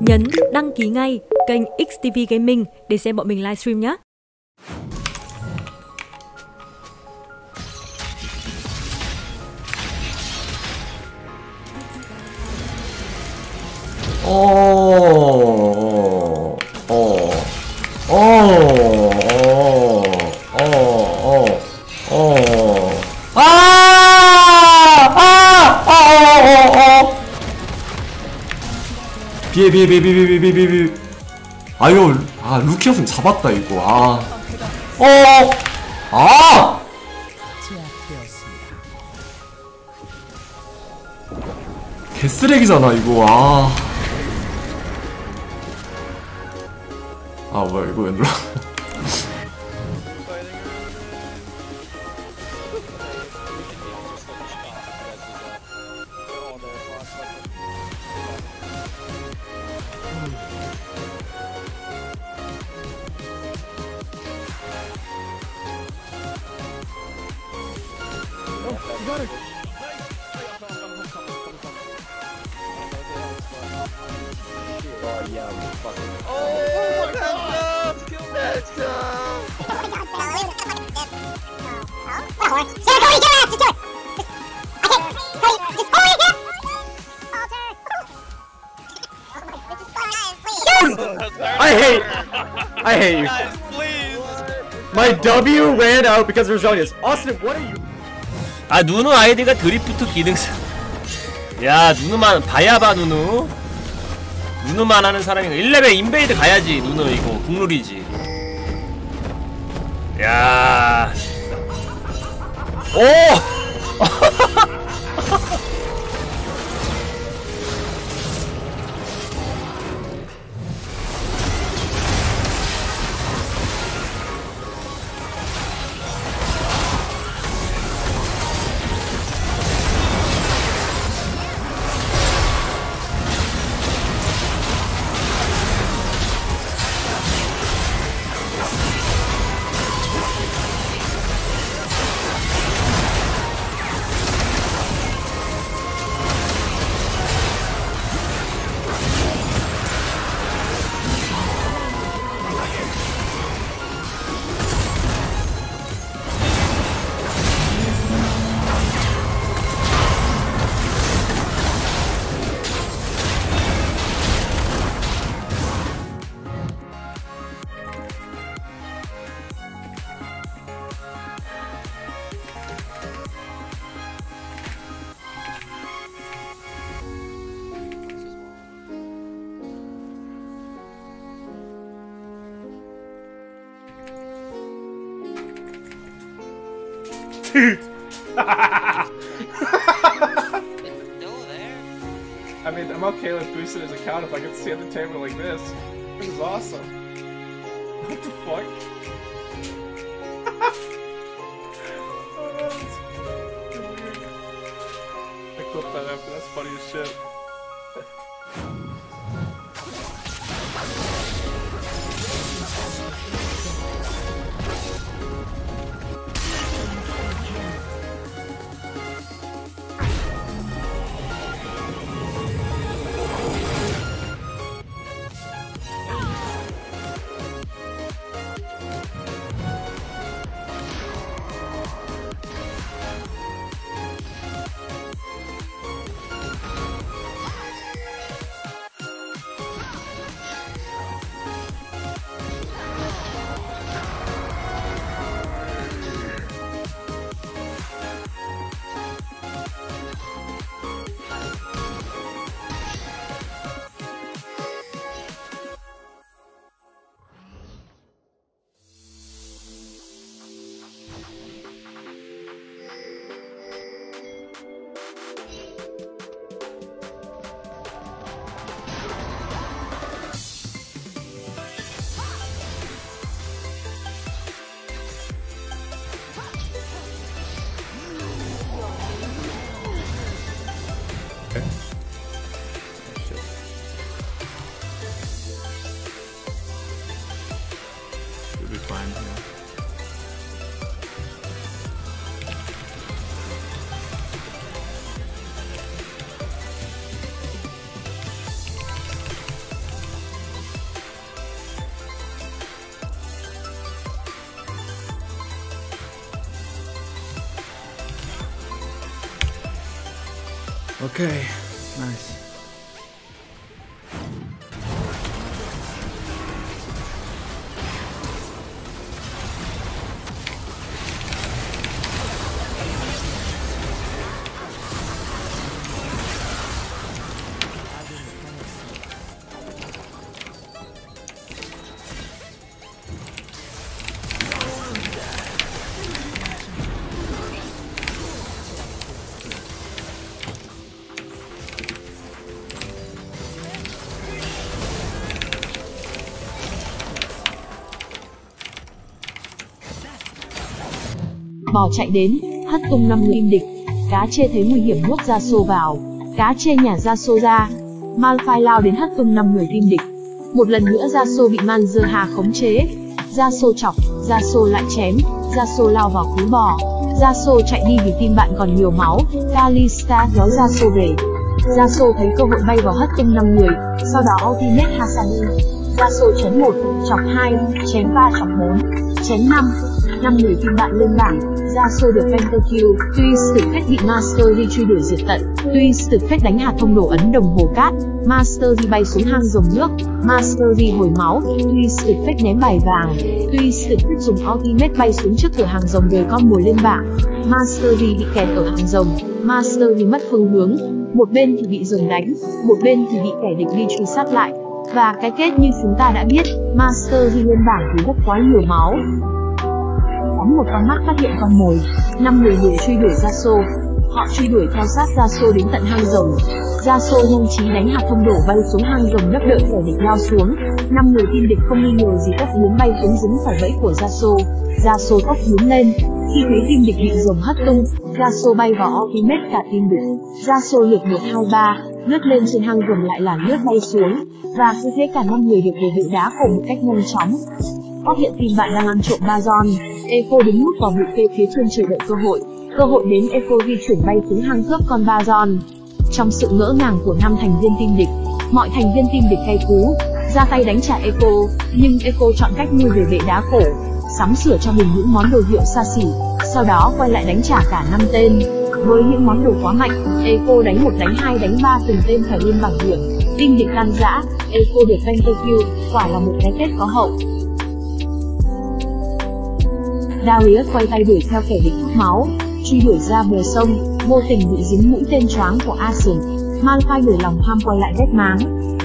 Nhấn đăng ký ngay kênh XTV Gaming để xem bọn mình livestream nhé. 비비비비비비비비 아유, 아 루키였으면 잡았다 이거. 아, 아, 개쓰레기잖아 이거. 아 뭐야 이거 왜 눌러? I hate you. Guys, please. My W ran out because of Rezogas. Austin, what are you? 아 누누 아이디가 드리프트 기능성. 야 누누만 봐야봐 누누. 누누만 하는 사람인가? 1레벨 인베이드 가야지 누누 이거 국룰이지. 야. 오. Dude. Still there? I mean, I'm okay with boosting his account if I could see at the table like this. This is awesome. What the fuck? Oh, that's weird. I clipped that after, that's funny as shit. Okay, nice. Bò chạy đến, hất tung 5 người im địch. Cá chê thấy nguy hiểm nuốt Yasuo vào. Cá chê nhả Yasuo ra. Malphite lao đến hất tung 5 người im địch. Một lần nữa Yasuo bị Manzer Hà khống chế. Yasuo chọc, Yasuo lại chém. Yasuo lao vào cứu bò. Yasuo chạy đi vì tim bạn còn nhiều máu. Calista kéo Yasuo về. Yasuo thấy cơ hội bay vào hất tung 5 người. Sau đó ultimate Hasani. Yasuo chém 1, chọc 2, chém 3, chọc 4, chém 5. 5 người team bạn lên bảng, Yasuo được Pentakill, Twisted Fate bị Master Yi truy đuổi diệt tận, Twisted Fate đánh hạt thông đổ ấn đồng hồ cát, Master Yi bay xuống hang dòng nước, Master Yi hồi máu, Twisted Fate ném bài vàng, Twisted Fate dùng ultimate bay xuống trước cửa hàng rồng đời con mồi lên bảng, Master Yi bị kẹt ở hàng rồng, Master Yi mất phương hướng, một bên thì bị rồng đánh, một bên thì bị kẻ địch đi truy sát lại, và cái kết như chúng ta đã biết, Master Yi lên bảng vì rất quá nhiều máu. Phóng một con mắt phát hiện con mồi, 5 người liền truy đuổi Yasuo. Họ truy đuổi theo sát Yasuo đến tận hang rồng. Yasuo nhanh trí đánh hạt thông đổ bay xuống hang rồng nấp đợi kẻ địch lao xuống. 5 người tin địch không nghi ngờ gì tốc biến bay xuống dính phải bẫy của Yasuo. Yasuo tốc biến lên, khi thấy tin địch bị rồng hất tung, Yasuo bay vào ultimate cả tin địch. Yasuo lượt 1, 2, 3, lướt lên trên hang rồng lại là lướt bay xuống, và cứ thế cả 5 người được về vựng đá cổ một cách nhanh chóng. Phát hiện team bạn đang ăn trộm 3 giòn. Echo đứng núp vào bụi cây phía trên chờ đợi cơ hội. Cơ hội đến, Echo di chuyển bay xuống hang cướp con 3 giòn. Trong sự ngỡ ngàng của 5 thành viên team địch, mọi thành viên team địch cay cú ra tay đánh trả Echo, nhưng Echo chọn cách như về bệ đá cổ, sắm sửa cho mình những món đồ hiệu xa xỉ, sau đó quay lại đánh trả cả 5 tên. Với những món đồ quá mạnh, Echo đánh 1, đánh 2, đánh 3 từng tên phải lên bảng điểm. Team địch tan rã, Echo được Pentakill, quả là một cái kết có hậu. Darius quay tay đuổi theo kẻ địch hút máu, truy đuổi ra bờ sông, vô tình bị dính mũi tên choáng của Asin. Malphite đuổi lòng tham quay lại vết máng.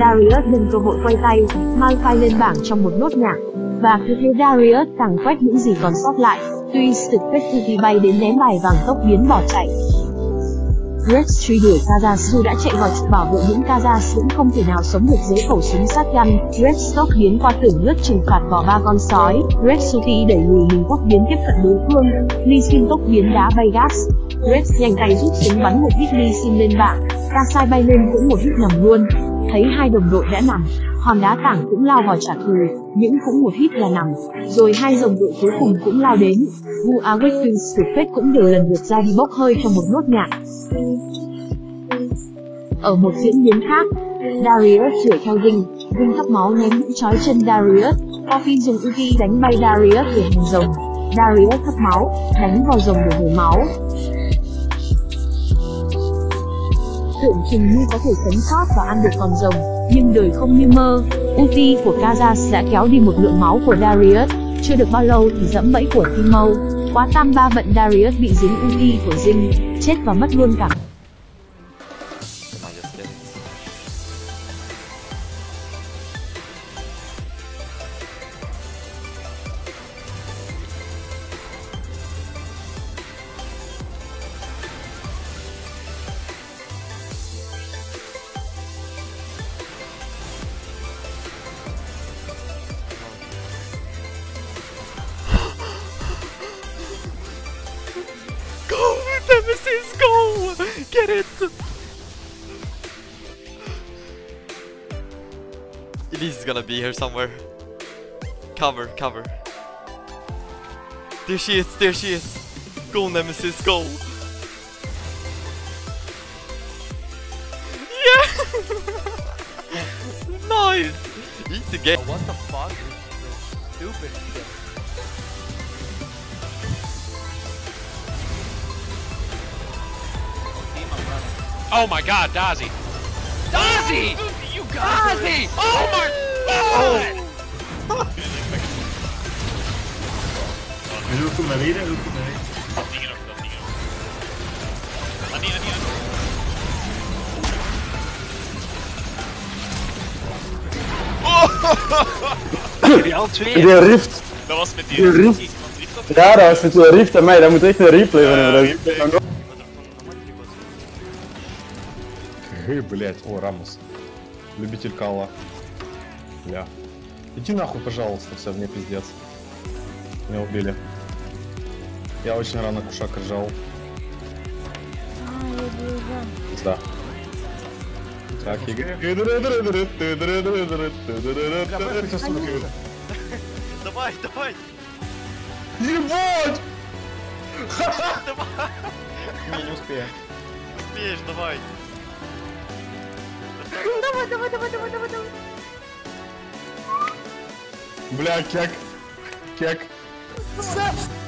Darius nhân cơ hội quay tay, Malphite lên bảng trong một nốt nhạc, và cứ thế Darius càng quét những gì còn sót lại. Twisted Fate bay đến ném bài vàng tốc biến bỏ chạy. Rex truy đuổi Kaza, dù đã chạy vào trụ bảo vệ những Kaza cũng không thể nào sống được dưới khẩu súng shotgun. Rex tốc biến qua tường lướt trừng phạt vào 3 con sói. Rex Suti đẩy lùi mình tốc biến tiếp cận đối phương. Lee Sin tốc biến đá bay gas. Rex nhanh tay rút súng bắn một hit Lee Sin lên bảng. Kazai bay lên cũng một hit nằm luôn. Thấy hai đồng đội đã nằm, hòn đá tảng cũng lao vào trả thù, những cũng một hit là nằm. Rồi hai đồng đội cuối cùng cũng lao đến. Vu Awakening Surface cũng đều lần lượt ra đi bốc hơi trong một nốt nhạc. Ở một diễn biến khác, Darius đuổi theo Vinh. Vinh thắp máu ném mũi chói chân Darius. Coffin dùng Udyr đánh bay Darius về hàng rồng. Darius thắp máu, đánh vào rồng để hồi máu. Tưởng chừng như có thể sống sót và ăn được con rồng, nhưng đời không như mơ. Ulti của Kaza đã kéo đi một lượng máu của Darius. Chưa được bao lâu thì dẫm bẫy của Teemo. Quá tam ba vận, Darius bị dính ulti của Jinx, chết và mất luôn cả. Nemesis, go! Get it! Elise's gonna be here somewhere. Cover, cover. There she is, there she is. Go, Nemesis, go! Yeah! Nice! Easy game. What the fuck is this stupid shit? Oh my god, Dazzy. Dazzy! You got Dazzy! Oh my god! Die rift. Dat was met die rift. Ja, dat was met die rift aan mij. Dat moet echt een replay van hebben. Гы, блять, о, Рамос. Любитель кала. Бля. Иди нахуй, пожалуйста, все, мне пиздец. Меня убили. Я очень рано кушак ржал. Да. Так, Игорь. Давай, давай! Ебать! Давай! Не, не успею. Успеешь, давай! Давай, давай, давай, давай, давай, давай. Бля, кек. Кек.